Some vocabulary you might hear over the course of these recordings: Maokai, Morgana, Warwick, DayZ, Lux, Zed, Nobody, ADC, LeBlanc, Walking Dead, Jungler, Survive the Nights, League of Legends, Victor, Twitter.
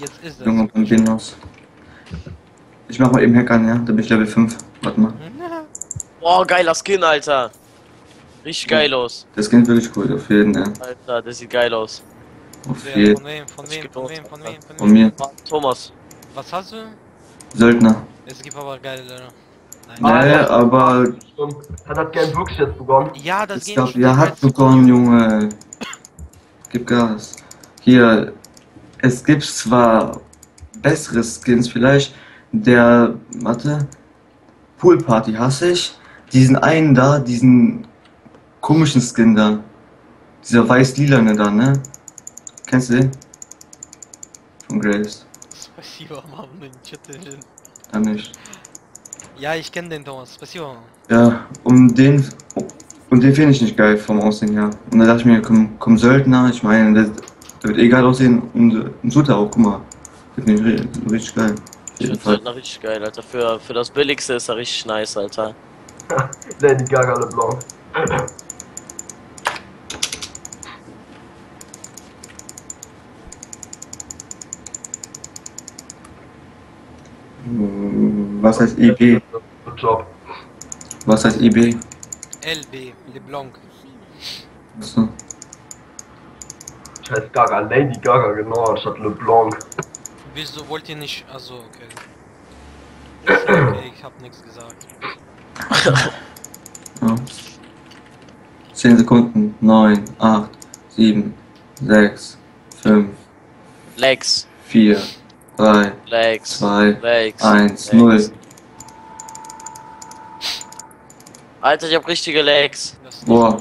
Jetzt ist es. Junge, von denen aus. Ich mach mal eben Hackern, ja? Da bin ich Level 5. Warte mal. Boah, geiler Skin, Alter. Richtig geil aus. Der Skin ist wirklich cool, auf jeden Fall. Ja. Alter, der sieht geil aus. Auf jeden Fall. Von mir. Thomas. Was hast du? Söldner. Es gibt aber geile Leute. Nein, aber... Hat Game wirklich jetzt begonnen? Ja, das geht nicht. Ja, hat begonnen, Junge. Gib Gas. Hier, es gibt zwar bessere Skins vielleicht, der, warte, Poolparty hasse ich, diesen einen da, diesen komischen Skin da, dieser weiß-lilane da, ne? Kennst du den? Von Graves. Dann nicht. Ja, ich kenne den, Thomas. Спасибо. Ja, um den finde ich nicht geil vom Aussehen her. Und da dachte ich mir, komm Söldner, ich meine, der wird egal aussehen. Und ein Sutter auch, guck mal. Der finde ich richtig geil. Ich finde Söldner richtig geil, Alter. Für das Billigste ist er richtig nice, Alter. Lady Gaga LeBlanc. Was heißt IB? Was heißt IB? LB, LeBlanc. Achso. Ich heiße Gaga, Lady Gaga, genau, anstatt LeBlanc. Wieso wollt ihr nicht. Achso, okay. Ist okay, ich hab nichts gesagt. Ja. 10 Sekunden, 9, 8, 7, 6, 5, Lex. 4. 3, 2, 1, 0. Alter, ich hab richtige Lags. Boah.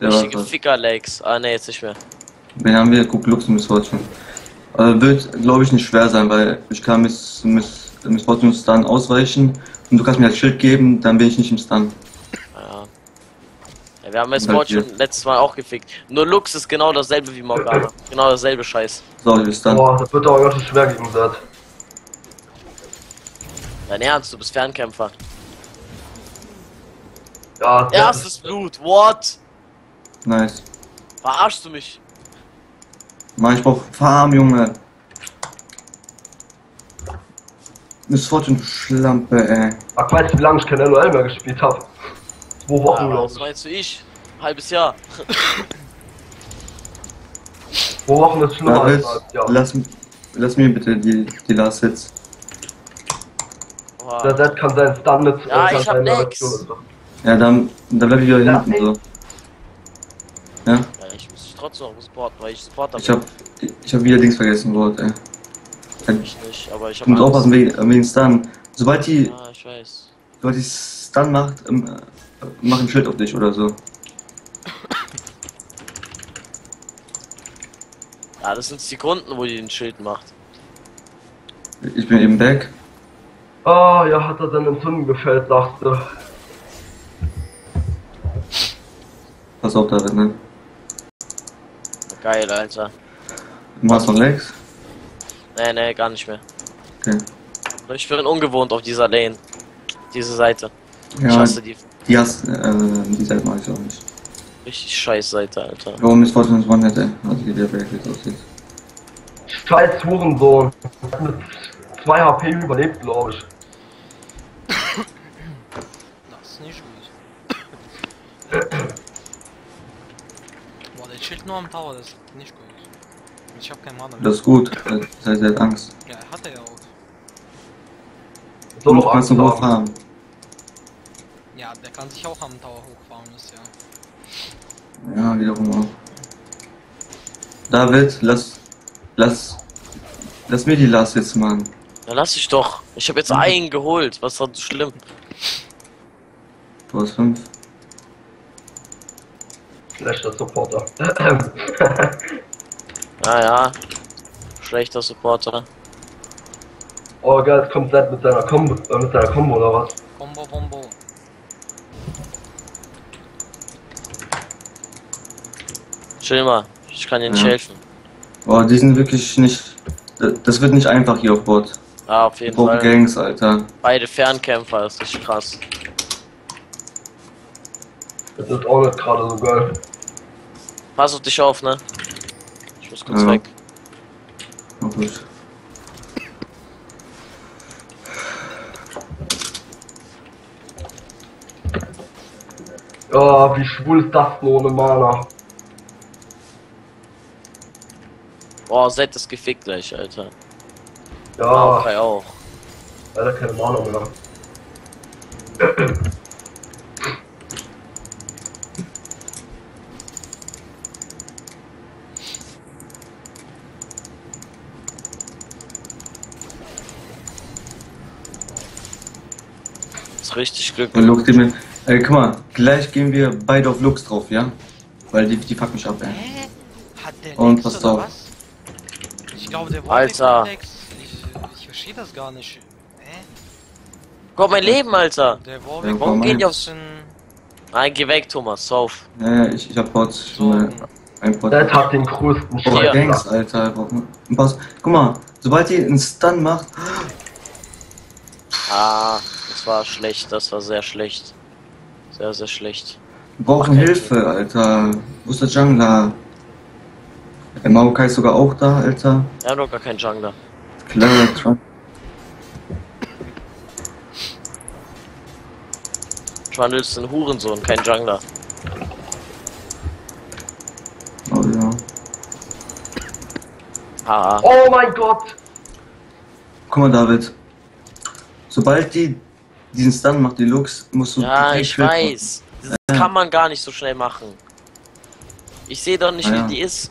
Richtige Ficker-Lags. Ah, ne, jetzt nicht mehr. Wen haben wir? Guck, Lux und Miss Fortune. Wird, glaube ich, nicht schwer sein, weil ich kann Miss Fortune Stun ausweichen und du kannst mir das Schild geben, dann bin ich nicht im Stun. Ja. Ja, wir haben Miss Fortune letztes Mal auch gefickt. Nur Lux ist genau dasselbe wie Morgana. Genau dasselbe Scheiß. So, boah, das wird aber ganz schön schwer gegen Zed. Dein Ernst, du bist Fernkämpfer. Ja, erstes Blut, what? Nice. Verarschst du mich? Mann, ich brauch Farm, Junge. Miss Fortune, du Schlampe, ey. Ach, weißt du, wie lange ich kein LOL mehr gespielt hab? 2 Wochen, ja, was meinst du, ich? Halbes Jahr. 2 Wochen ist schlimmer als ja. Lass mir bitte die Last Hits. Wow. Der Zed kann seinen Stun mit ich hab nix. So. Ja, dann bleib ich wieder hinten so. Ja? Ja, ich muss trotzdem noch supporten, weil ich Support habe. Ich hab wieder Dings vergessen, Wort, ey. Ich nicht, aber ich hab. Du musst aufpassen wegen Stun. Sobald die. Ja, ich weiß. Sobald die Stun macht, mach ein Schild auf dich oder so. Ja, das sind Sekunden, wo die den Schild macht. Ich bin eben weg. Oh, ja, hat er seine Entzündung gefällt, dachte. Pass auf da drin, ne? Geil, Alter. Machst du noch Legs? Nee, gar nicht mehr. Okay. Ich bin ungewohnt auf dieser Lane. Diese Seite. Ja, ich hasse die. Die Seite mag ich auch nicht. Richtig scheiß Seite, Alter. Warum ist Fortune One hätte? Also wie der wirklich aussieht. Scheiß Hurensohn. Mit 2 HP überlebt, glaube ich. Das ist nicht gut. Boah, der chillt nur am Tower, das ist nicht gut. Ich hab keinen Mana mehr. Das ist gut, das heißt, er hat Angst. Ja, hat er ja auch. So, du kannst ihn hochfahren. Ja, der kann sich auch am Tower hochfahren, das ja. Ja, wiederum auch. David, lass mir die Last jetzt, Mann. Ja, lass ich doch. Ich hab jetzt einen geholt. Was ist so schlimm? Du hast 5. Schlechter Supporter. Naja. Schlechter Supporter. Oh geil, jetzt kommt Zed mit seiner Combo, oder was? Combo. Chill mal, ich kann dir nicht helfen. Boah, die sind wirklich nicht... Das wird nicht einfach hier auf Bord. Ah, auf jeden Fall. Gangs, Alter. Beide Fernkämpfer, das ist krass. Das ist auch nicht gerade so geil. Pass auf dich auf, ne? Ich muss kurz weg. gut. Oh, wie schwul ist das denn ohne Mana? Oh, Zed ist gefickt gleich, Alter. Ja. Okay, auch. Alter, keine Mana mehr. Ist richtig Glück. Guck mal, gleich gehen wir beide auf Lux drauf, ja? Weil die fuck mich ab, ey. Hat der und passt auf. Was? Ich glaube, der Warwick hat Lex. Ich verstehe das gar nicht. Komm, mein Leben, Alter! Der Warwick, ja, warum gehen die aufs... Nein, geh weg, Thomas, sauf. Ja, ich hab Pots. Ein Pot. Der hat den größten Schild. Gangs, Alter. Pass. Guck mal, sobald ihr einen Stun macht... Ah, das war schlecht, das war sehr schlecht. Sehr, sehr schlecht. Wir brauchen Hilfe, Alter. Wo ist der Jungler? Der Maokai ist sogar auch da, Alter. Er hat doch gar keinen Jungler. Klarer Trump. Trundle ist ein Hurensohn, kein Jungler. Oh ja. Ah. Oh mein Gott! Guck mal, David. Sobald die diesen Stun macht, die Lux, musst du... Ja, ich weiß. Das kann man gar nicht so schnell machen. Ich sehe doch nicht, wie die ist.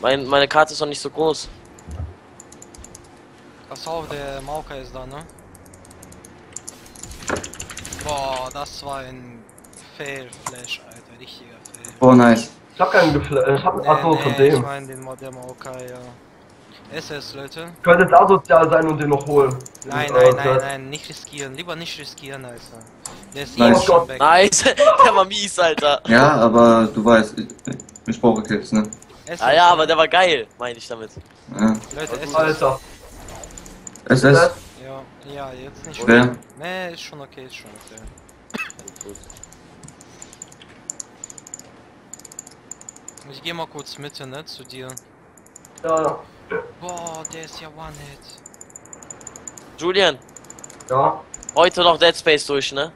Meine Karte ist doch nicht so groß. Pass auf, der Maokai ist da, ne? Boah, das war ein Fail-Flash, Alter. Richtiger Fail. Boah, nice. Ich hab keinen geflasht. Ich hab einen Asso von dem. Ich mein, der Maokai, ja. SS, Leute. Könnte jetzt asozial sein und den noch holen. Nein, nein, nicht riskieren. Lieber nicht riskieren, Alter. Der ist nice. Schon weg. Nice, der war mies, Alter. Ja, aber du weißt, ich brauche Kills, ne? SS, ah ja, aber der war geil, meine ich damit. Ja. Leute, SS. Alter. SS? Ja, ja, jetzt nicht. Schwer. Nee, ist schon okay, ist schon okay. Ich geh mal kurz mit, ne, zu dir. Ja. Boah, der ist ja One-Hit. Julian! Ja? Heute noch Dead Space durch, ne?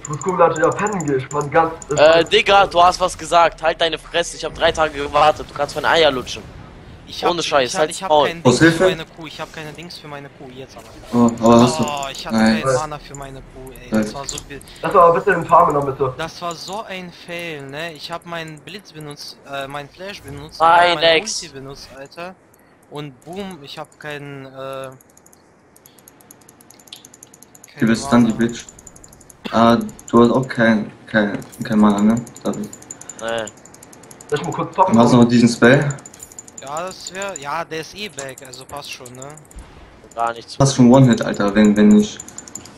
Ich muss gucken, dass ich auf Pennen gehe. Ich bin ganz... Digga, du hast was gesagt. Halt deine Fresse. Ich hab 3 Tage gewartet. Du kannst meine Eier lutschen. Ohne Scheiß. Halt ich hab keinen Dings für meine Kuh. Ich hab keine Dings für meine Kuh. Jetzt aber. Oh, ich hatte keinen Mana für meine Kuh, ey. Das war so... Das war bitte im Farmen noch, bitte. Das war so ein Fail, ne? Ich hab meinen Blitz benutzt, meinen Flash benutzt, meinen Ulti benutzt, Alter. Und boom, ich hab keinen, Du bist dann die Bitch. Ah, du hast auch kein Mana, ne? David. Nee. Lass mal kurz zocken. Du hast noch diesen Spell. Ja, das wäre. Ja, der ist eh weg, also passt schon, ne? Gar nichts. Passt schon One-Hit, Alter, wenn nicht.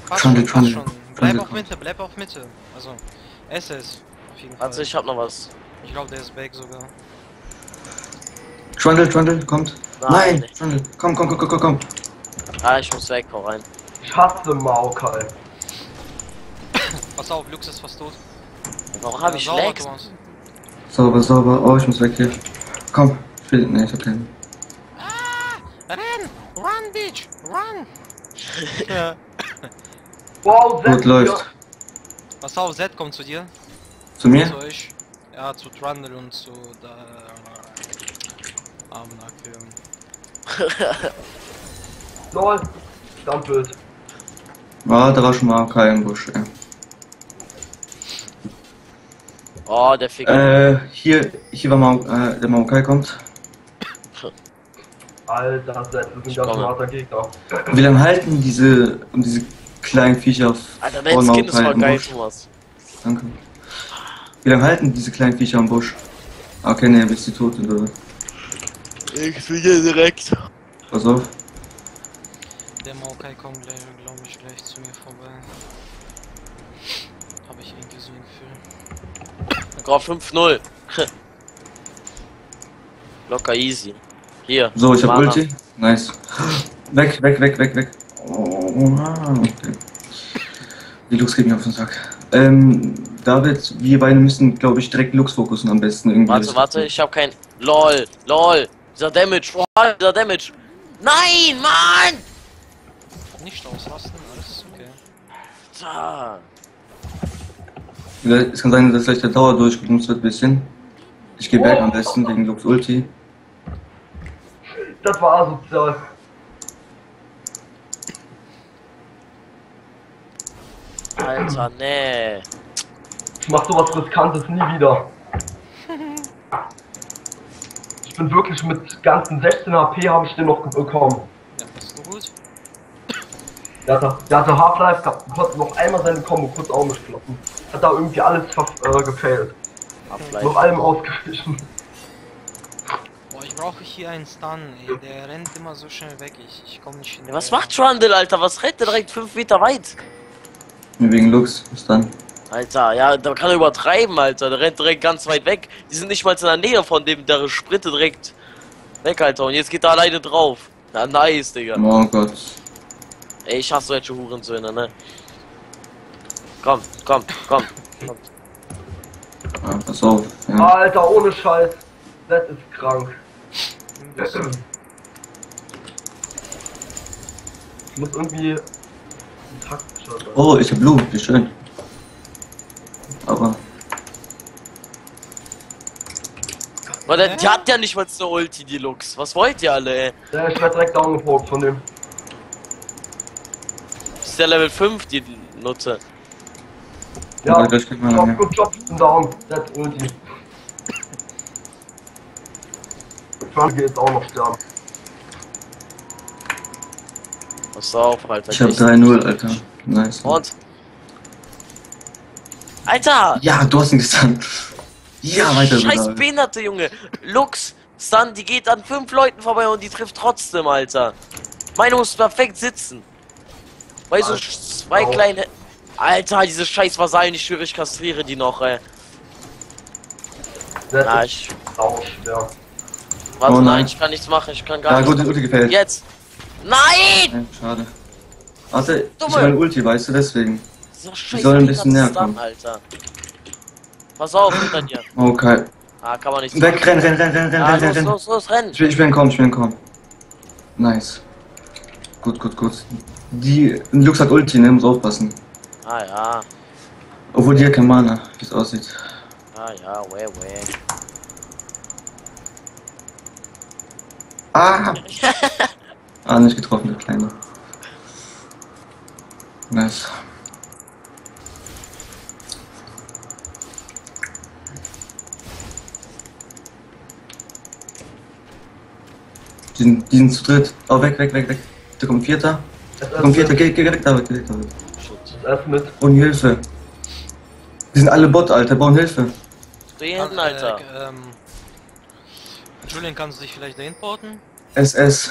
Passt schon. Bleib auf Mitte, bleib auf Mitte. Also, SS. Auf jeden Fall. Also, ich hab noch was. Ich glaube, der ist weg sogar. Trundle, kommt. Nein! Trundle, komm. Ah, ich muss weg, hau rein. Ich hasse Maokai. Pass auf, Lux ist fast tot. Warum hab ich Lex? Sauber. Oh, ich muss weg hier. Komm. Ne, ich hab keinen. Ah, run, bitch! Run! Wow, Zed! Gut läuft. Pass auf, Zed kommt zu dir. Zu mir? Zu euch. Ja, zu Trundle und zu... Armenakirn. LOL! Dampelt. Ah, da war schon mal kein Busch, ey. Oh, der Ficker. Hier war mal... der Maokai kommt. Alter, das ist ein ganz harter Gegner. Wie lange halten diese kleinen Viecher auf Alter, dein Skin ist voll geil, Thomas. Danke. Wie lange halten diese kleinen Viecher am Busch? Okay, ne, bist du tot, oder? Ich fliege direkt. Pass auf. Der Maokai kommt gleich, glaube ich, gleich zu mir vorbei. Habe ich irgendwie so ein Gefühl. Grau 5-0. Locker easy. Hier. So, ich hab Ulti. Nice. Weg. Oh, Mann. Okay. Die Lux geht mir auf den Sack. David, wir beide müssen, glaube ich, direkt Lux fokussen am besten irgendwie. Warte, ich hab kein... LOL. Dieser Damage, oh, dieser Damage. Nein, Mann! Nicht auslassen, alles okay. Da. Es kann sein, dass gleich der Tower durchgenutzt wird, ein bisschen. Ich gehe berg am besten wegen Lux Ulti. Das war asozial. Alter, nee. Ich mach sowas Riskantes nie wieder. Ich bin wirklich mit ganzen 16 HP habe ich den noch bekommen. Ja, das ist gut. Der hatte Half-Life, konnte noch einmal seine Kombo kurz aufgeschlossen. Hat da irgendwie alles gefailt. Noch allem ausgewichen. Boah, ich brauche hier einen Stun, ey. Der rennt immer so schnell weg. Ich komme nicht hin. Was macht Trundle, Alter? Was rennt der direkt 5 Meter weit? Wegen Lux, Stun. Alter, ja, da kann er übertreiben, Alter. Der rennt direkt ganz weit weg. Die sind nicht mal in der Nähe von dem, der Sprinte direkt weg, Alter. Und jetzt geht er alleine drauf. Na, nice, Digga. Oh Gott. Ey, ich hasse solche Hurensöhne, ne? Komm. Ah, pass auf. Ja. Alter, ohne Scheiß. Das ist krank. Ich muss irgendwie taktisch sein. Oh, ich hab Blut, wie schön. Aber. Weil der hat ja nicht mal so Ulti, die Lux. Was wollt ihr alle, ey? Ja, ich werd direkt downgeprobt von dem. Das ist der Level 5, die Nutze. Ja, ja, das kriegt man dann. Job, down. Das Ulti. Ich gehe jetzt auch noch sterben. Pass auf, Alter. Ich hab 3-0, Alter. Nice. Und? Alter! Ja, du hast ihn gestunt. Ja, weiter. Scheiß behinderte Junge. Lux, Stun, die geht an 5 Leuten vorbei und die trifft trotzdem, Alter. Meine muss perfekt sitzen. Weil so zwei kleine... Alter, diese scheiß Vasallen, ich schwöre, ich kastriere die noch, ey. Na, ich... Ja. Warte, nein, ich kann nichts machen, ich kann gar nichts machen. Ja, gut, die Ulti gefällt. Jetzt! Nein! Schade. Warte, ich meine Ulti, weißt du, deswegen. Die sollen ein bisschen näher kommen. Alter. Pass auf, hinter dir. Okay. Ah, kann man nicht. Weg, renn. Los, renn. Ich bin kaum. Nice. Gut. Die Lux hat Ulti, ne? Muss aufpassen. Ah, ja. Obwohl die hat kein Mana, wie es aussieht. Ah, ja, weh. Ah! Ah, nicht getroffen, der Kleine. Nice. Die sind zu dritt. Oh, weg. Da kommt Vierter. Geh weg da, weg. Ohne Hilfe. Die sind alle Bot, Alter. Brauchen Hilfe. Steh hinten, Alter. Julian, kannst du dich vielleicht dahin porten? SS.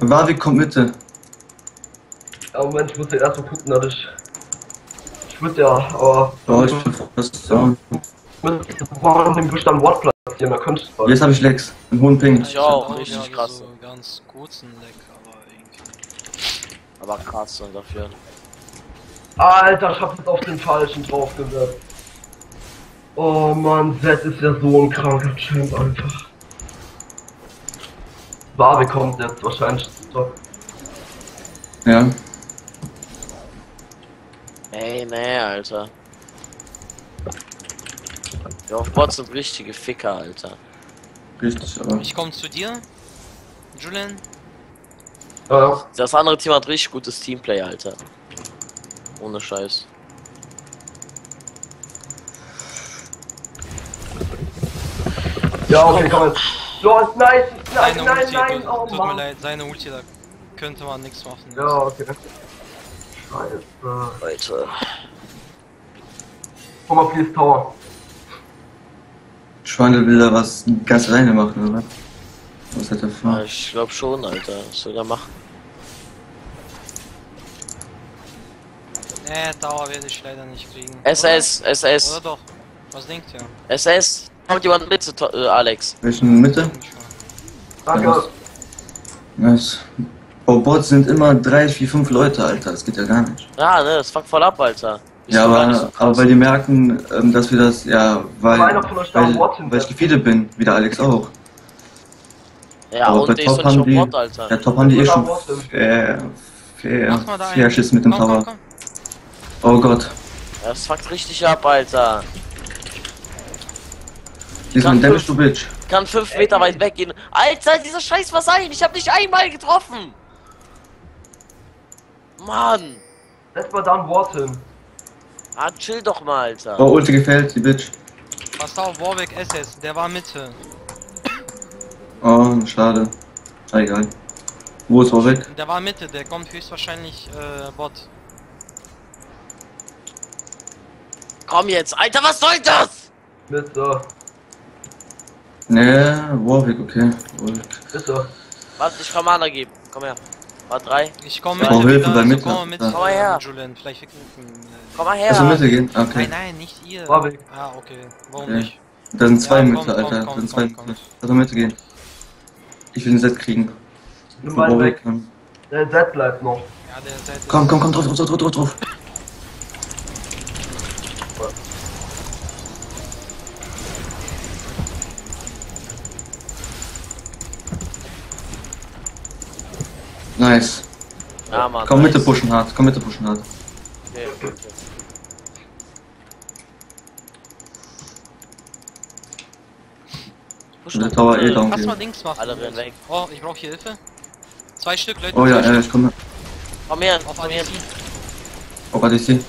Warwick kommt Mitte. Ja, Moment, ich muss den erstmal gucken, dass ich würde ja, aber... Oh, ich bin fast down. Ich brauche den Bestand Wordplatz. Ja, jetzt habe ich Lex, einen hohen Ping. Ich auch, richtig krass. So ganz kurzen Leck, aber irgendwie. Aber krass dann dafür. Alter, ich hab jetzt auf den falschen draufgesetzt. Oh Mann, Zed ist ja so ein kranker Champ einfach. Barbe kommt jetzt wahrscheinlich doch. Ja. Ey, nee, Alter. Ja, auf Bots sind richtige Ficker, Alter. Richtig, aber... Ich komm zu dir, Julian. Ja. Das andere Team hat richtig gutes Teamplay, Alter. Ohne Scheiß. Ja, okay, komm jetzt. So, nein, oh Mann. Tut mir leid, seine Ulti, da könnte man nichts machen. Ja, okay. Scheiße. Alter. Komm auf die Tower. Schwandel will da was ganz alleine machen, oder? Was hat er vor? Ich glaub schon, Alter. Was soll er machen? Nee, Tower werde ich leider nicht kriegen. SS. Oder doch? Was denkt ihr? SS. Kommt jemand mit zu Alex? Welchen Mitte? Danke. Nice. Oh, Bots sind immer 3, 4, 5 Leute, Alter. Das geht ja gar nicht. Ja, ne, das fuckt voll ab, Alter. Ja, aber weil die merken, dass wir das, ja, weil ich gefeedet bin, wie der Alex auch. Ja, aber und der ist schon Bot, Alter. Der Top haben die eh schon vier Schiss mit dem Tower. Oh Gott. Das fuckt richtig ab, Alter. Die sind damage to bitch. Kann 5 Meter weit weggehen. Alter, dieser Scheiß was ein. Ich hab nicht einmal getroffen. Mann. Setz mal down Wartim. Ah, chill doch mal, Alter. Oh, Ulti gefällt, die Bitch. Pass auf, Warwick SS, der war Mitte. Oh, schade. Egal. Wo ist Warwick? Der war Mitte, der kommt höchstwahrscheinlich Bot. Komm jetzt, Alter, was soll das? Mitte. Nee, Warwick, okay. Warwick. Bitte. Warte, ich kann Mana geben. Komm her. War 3. Ich komme mit. Komm mal her. Julian, vielleicht komm mal her. Also Mitte gehen. Okay. Nein, nein, nicht ihr. Warwick. Ah, okay. Warum nicht? Da sind zwei Mitte, Alter. Da sind zwei Mitte. Also Mitte gehen. Ich will den Set kriegen. Nimm mal weg. Der Set bleibt noch. Ja, der Set. Komm, drauf. Nice. Ja, Mann, komm nice. Mitte pushen hart, komm Mitte pushen hart. Okay. Der Tower eh down. Lass mal links machen. Alle rennen weg. Oh, ich brauch hier Hilfe. 2 Stück, Leute. Oh ja, ich komme. Komm her, auf ADC. Auf ADC.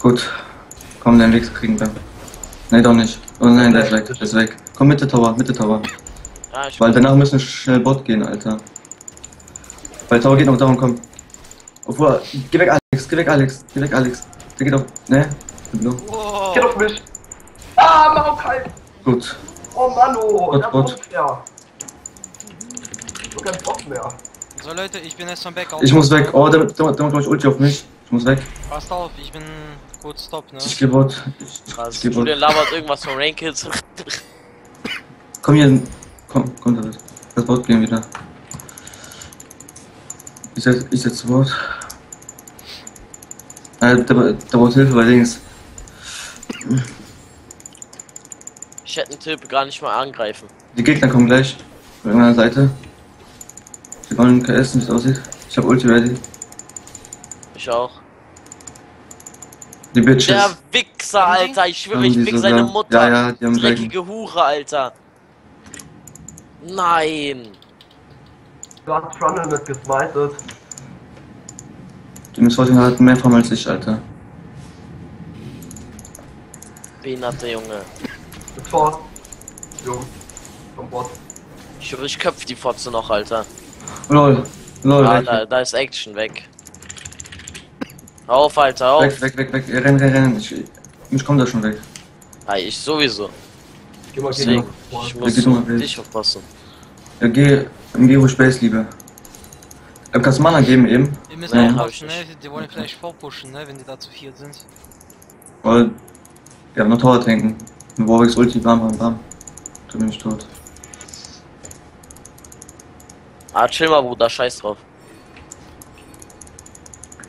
Gut. Komm, den Weg kriegen wir. Nein, doch nicht. Oh nein, der ist weg, der ist weg. Komm Mitte Tower, Mitte Tower. Ja, weil danach müssen wir schnell Bot gehen, Alter. Weil Tower geht noch down, komm. Obwohl, geh weg Alex, geh weg Alex, geh weg Alex. Der geht auf, ne? Wow. Geht auf mich. Ah, mach auf Kalt. Gut. Oh Mann, oh, der Bot. Du kannst Bot mehr. So Leute, ich bin jetzt schon weg. Ich muss weg, oh, der macht gleich Ulti auf mich. Ich muss weg. Passt auf, ich bin kurz Stop, ne? Ich geh Bot. Ich geh Bot. Der labert irgendwas von Rankings. Komm hier, komm da weg. Das Bot gehen wieder. Ich setz Wort. Da braucht Hilfe bei links. Ich hätte den Typ gar nicht mal angreifen. Die Gegner kommen gleich. Von meiner Seite. Die wollen KS, wie es aussieht. Ich hab Ulti ready. Ich auch. Die Bitches. Der Wichser, Alter. Ich schwöre, ich fick seine Mutter. Ja, die haben dreckige Hure, Alter. Nein. Du hast Frontal mit gesmited. Die Missfortune hat mehr Form als ich, Alter. Wen hat der Junge? Mit vor. Junge. Vom Bot. Ich höre, ich köpfe die Fotze noch, Alter. Lol. Lol. Ah, da ist Action weg. Auf, Alter, auf. Weg. Renn. Ich komm da schon weg. Ah, ich sowieso. Geh mal gegen dich aufpassen. Ja, geh ruhig Space, lieber. Kannst du Mana geben eben? Wir müssen auch pushen, ne? Die wollen vielleicht vorpushen, ne? Wenn die da zu viert sind. Weil... Wir haben noch Tower tanken. Ein Warwicks Ulti, bam. Da bin ich tot. Ah, chill mal, Bruder, scheiß drauf.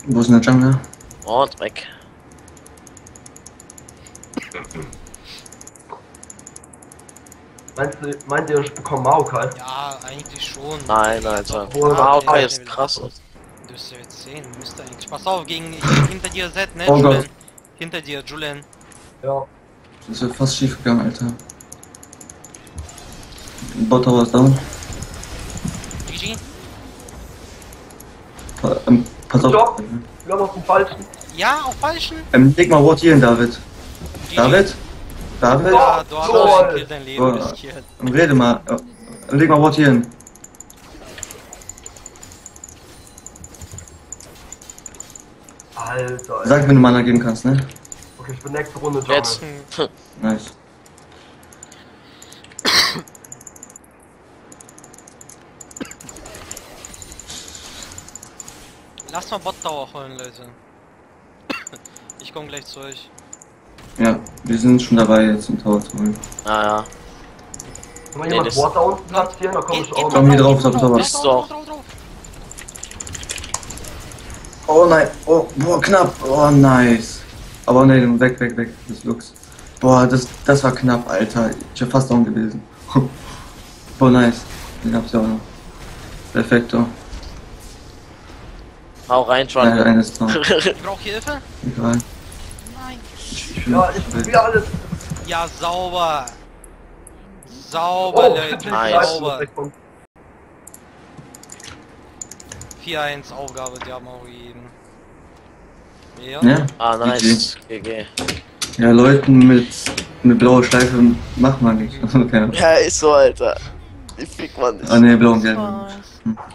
Wo ist denn der Jungler? Oh, weg. Meint ihr, ich bekomme Maokai? Ja, eigentlich schon. Nein, Alter. Maokai ist krass. Du wirst ja jetzt sehen, müsste eigentlich. Pass auf, hinter dir Zed, ne? Oh Gott. Hinter dir, Julian. Ja. Das ist fast schief gegangen, Alter. Bot Tower ist down. GG. Pass auf. Stopp! Wir haben auf den falschen. Ja, auf falschen? Leg mal Wort hier hin, David. GG. David? David? Ja, du hast hier dein Leben riskiert. Rede mal. Leg mal Wort hier hin. Alter. Sag, wenn du Mana geben kannst, ne? Okay, ich bin nächste Runde dran. Jetzt. Nice. Lass mal Bot-Tower holen, Leute. Ich komm gleich zu euch. Ja, wir sind schon dabei, jetzt einen Tower zu holen. Ah ja. Kann man jemand Water unten platzieren? Da komm ich auch. Komm hier drauf, ist doch. Oh nein, oh, boah, knapp. Oh, nice. Aber nein, weg, das Lux. Boah, das war knapp, Alter. Ich wäre fast down gewesen. Oh nice, den hab's ja auch noch. Perfekto. Hau rein, Tron. Ja, eines noch. Brauch hier Hilfe? Egal. Nein. Ich will alles. Ja, sauber. Sauber, oh, Leute. Nice. Sauber. 4-1 Aufgabe, die haben auch gegeben. Ja. Ja. Ah, nice. GG. Ja, Leuten mit blauer Schleife macht man nicht. Ja, ist so, Alter. Die fickt man nicht. Ah, ne, blau und gelb.